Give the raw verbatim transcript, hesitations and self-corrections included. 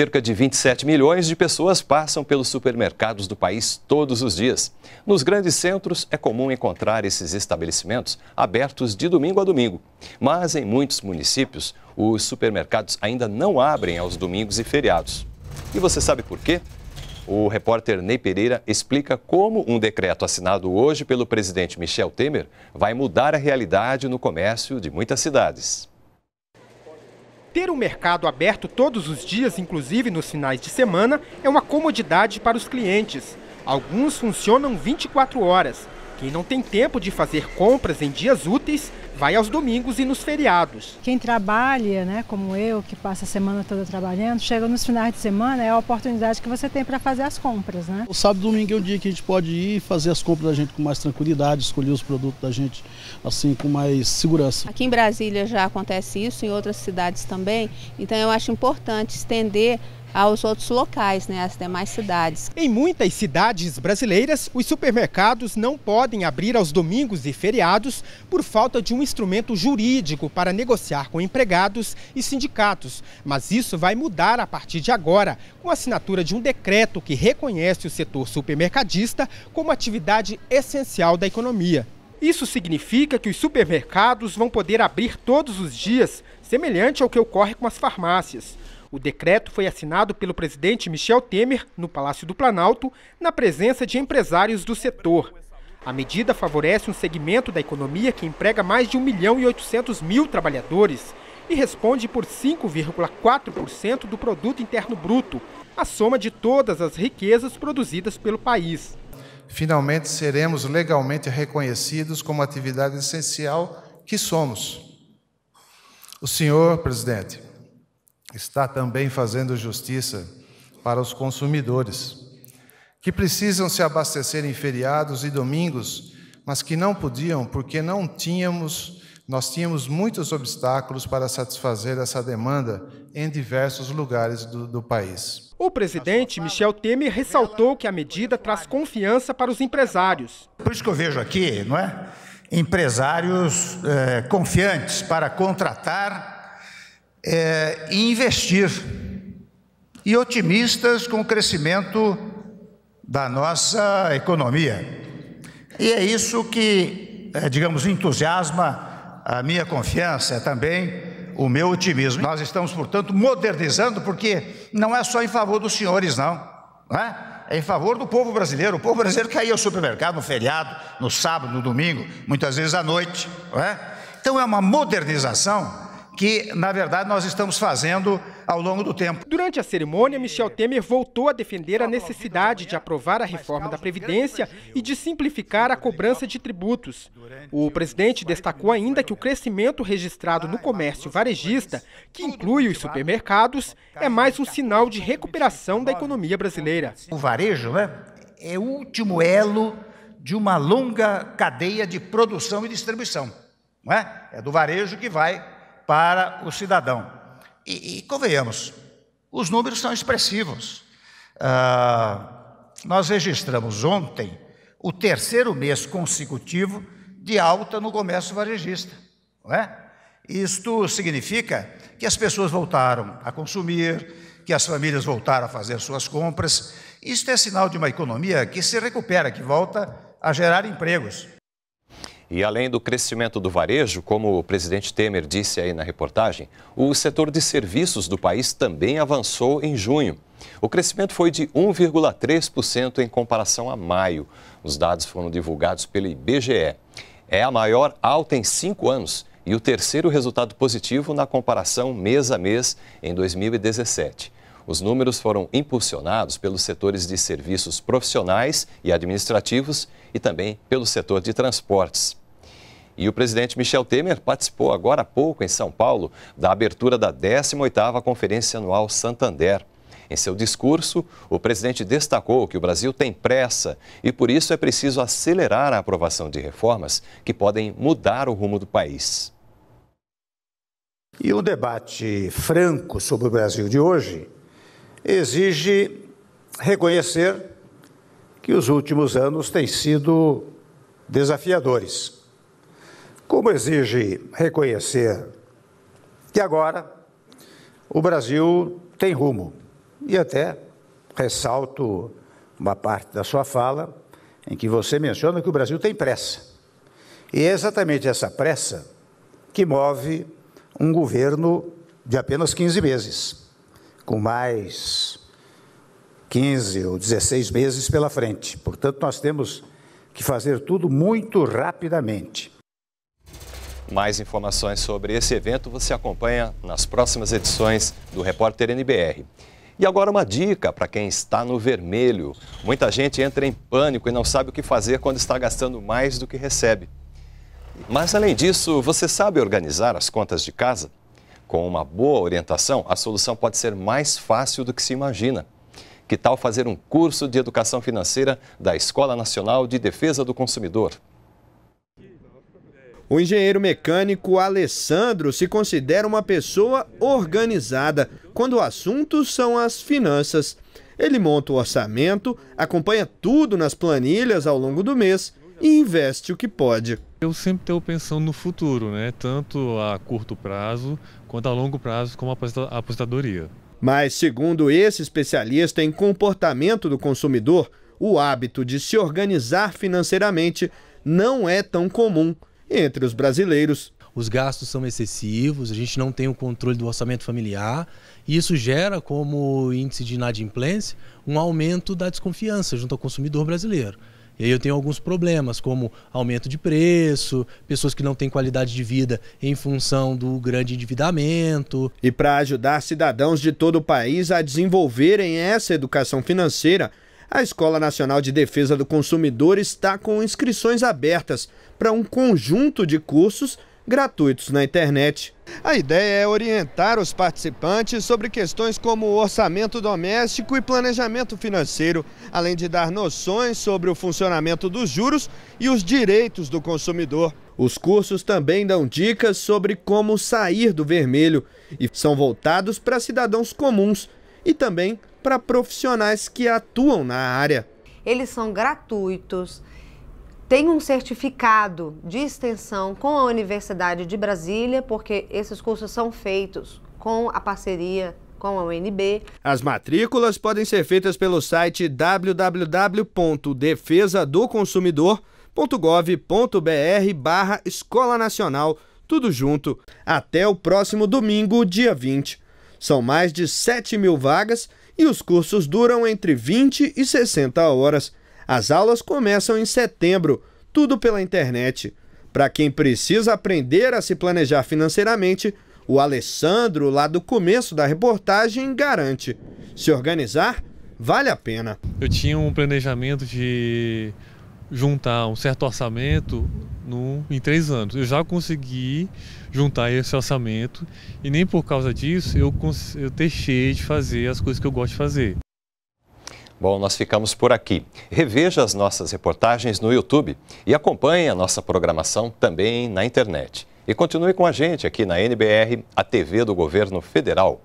Cerca de vinte e sete milhões de pessoas passam pelos supermercados do país todos os dias. Nos grandes centros é comum encontrar esses estabelecimentos abertos de domingo a domingo. Mas em muitos municípios, os supermercados ainda não abrem aos domingos e feriados. E você sabe por quê? O repórter Ney Pereira explica como um decreto assinado hoje pelo presidente Michel Temer vai mudar a realidade no comércio de muitas cidades. Ter o mercado aberto todos os dias, inclusive nos finais de semana, é uma comodidade para os clientes. Alguns funcionam vinte e quatro horas. Quem não tem tempo de fazer compras em dias úteis, vai aos domingos e nos feriados. Quem trabalha, né, como eu, que passa a semana toda trabalhando, chega nos finais de semana, é a oportunidade que você tem para fazer as compras, né? O sábado e domingo é o dia que a gente pode ir fazer as compras da gente com mais tranquilidade, escolher os produtos da gente assim com mais segurança. Aqui em Brasília já acontece isso, em outras cidades também, então eu acho importante estender aos outros locais, né, às demais cidades. Em muitas cidades brasileiras, os supermercados não podem abrir aos domingos e feriados por falta de um instrumento jurídico para negociar com empregados e sindicatos. Mas isso vai mudar a partir de agora, com a assinatura de um decreto que reconhece o setor supermercadista como atividade essencial da economia. Isso significa que os supermercados vão poder abrir todos os dias, semelhante ao que ocorre com as farmácias. O decreto foi assinado pelo presidente Michel Temer, no Palácio do Planalto, na presença de empresários do setor. A medida favorece um segmento da economia que emprega mais de um milhão e oitocentos mil trabalhadores e responde por cinco vírgula quatro por cento do produto interno bruto, a soma de todas as riquezas produzidas pelo país. Finalmente seremos legalmente reconhecidos como atividade essencial que somos. O senhor, presidente, está também fazendo justiça para os consumidores, que precisam se abastecer em feriados e domingos, mas que não podiam porque não tínhamos, nós tínhamos muitos obstáculos para satisfazer essa demanda em diversos lugares do, do país. O presidente Michel Temer ressaltou que a medida traz confiança para os empresários. Por isso que eu vejo aqui, não é? Empresários é, confiantes para contratar É, e investir, e otimistas com o crescimento da nossa economia. E é isso que, é, digamos, entusiasma a minha confiança, é também o meu otimismo. Nós estamos, portanto, modernizando, porque não é só em favor dos senhores, não, não é? É em favor do povo brasileiro. O povo brasileiro quer ir ao supermercado no feriado, no sábado, no domingo, muitas vezes à noite, não é? Então é uma modernização que, na verdade, nós estamos fazendo ao longo do tempo. Durante a cerimônia, Michel Temer voltou a defender a necessidade de aprovar a reforma da Previdência e de simplificar a cobrança de tributos. O presidente destacou ainda que o crescimento registrado no comércio varejista, que inclui os supermercados, é mais um sinal de recuperação da economia brasileira. O varejo, né, é o último elo de uma longa cadeia de produção e distribuição, não é? É do varejo que vai para o cidadão. E, e convenhamos, os números são expressivos. Ah, nós registramos ontem o terceiro mês consecutivo de alta no comércio varejista, não é? Isto significa que as pessoas voltaram a consumir, que as famílias voltaram a fazer suas compras. Isto é sinal de uma economia que se recupera, que volta a gerar empregos. E além do crescimento do varejo, como o presidente Temer disse aí na reportagem, o setor de serviços do país também avançou em junho. O crescimento foi de um vírgula três por cento em comparação a maio. Os dados foram divulgados pelo I B G E. É a maior alta em cinco anos e o terceiro resultado positivo na comparação mês a mês em dois mil e dezessete. Os números foram impulsionados pelos setores de serviços profissionais e administrativos e também pelo setor de transportes. E o presidente Michel Temer participou agora há pouco, em São Paulo, da abertura da décima oitava Conferência Anual Santander. Em seu discurso, o presidente destacou que o Brasil tem pressa e, por isso, é preciso acelerar a aprovação de reformas que podem mudar o rumo do país. E o debate franco sobre o Brasil de hoje exige reconhecer que os últimos anos têm sido desafiadores. Como exige reconhecer que agora o Brasil tem rumo, e até ressalto uma parte da sua fala em que você menciona que o Brasil tem pressa. E é exatamente essa pressa que move um governo de apenas quinze meses, com mais quinze ou dezesseis meses pela frente. Portanto, nós temos que fazer tudo muito rapidamente. Mais informações sobre esse evento você acompanha nas próximas edições do Repórter N B R. E agora uma dica para quem está no vermelho. Muita gente entra em pânico e não sabe o que fazer quando está gastando mais do que recebe. Mas, além disso, você sabe organizar as contas de casa? Com uma boa orientação, a solução pode ser mais fácil do que se imagina. Que tal fazer um curso de educação financeira da Escola Nacional de Defesa do Consumidor? O engenheiro mecânico Alessandro se considera uma pessoa organizada quando o assunto são as finanças. Ele monta o orçamento, acompanha tudo nas planilhas ao longo do mês e investe o que pode. Eu sempre estou pensando no futuro, né? Tanto a curto prazo quanto a longo prazo, como a aposentadoria. Mas, segundo esse especialista em comportamento do consumidor, o hábito de se organizar financeiramente não é tão comum entre os brasileiros. Os gastos são excessivos, a gente não tem o controle do orçamento familiar e isso gera, como índice de inadimplência, um aumento da desconfiança junto ao consumidor brasileiro. E aí eu tenho alguns problemas, como aumento de preço, pessoas que não têm qualidade de vida em função do grande endividamento. E para ajudar cidadãos de todo o país a desenvolverem essa educação financeira, a Escola Nacional de Defesa do Consumidor está com inscrições abertas para um conjunto de cursos gratuitos na internet. A ideia é orientar os participantes sobre questões como orçamento doméstico e planejamento financeiro, além de dar noções sobre o funcionamento dos juros e os direitos do consumidor. Os cursos também dão dicas sobre como sair do vermelho e são voltados para cidadãos comuns e também para profissionais que atuam na área. Eles são gratuitos. Tem um certificado de extensão com a Universidade de Brasília, porque esses cursos são feitos com a parceria com a U N B. As matrículas podem ser feitas pelo site w w w ponto defesa do consumidor ponto gov ponto br barra Escola Nacional, tudo junto, até o próximo domingo, dia vinte. São mais de sete mil vagas e os cursos duram entre vinte e sessenta horas. As aulas começam em setembro, tudo pela internet. Para quem precisa aprender a se planejar financeiramente, o Alessandro, lá do começo da reportagem, garante: se organizar, vale a pena. Eu tinha um planejamento de juntar um certo orçamento no, em três anos. Eu já consegui juntar esse orçamento e nem por causa disso eu, eu deixei de fazer as coisas que eu gosto de fazer. Bom, nós ficamos por aqui. Reveja as nossas reportagens no YouTube e acompanhe a nossa programação também na internet. E continue com a gente aqui na N B R, a T V do Governo Federal.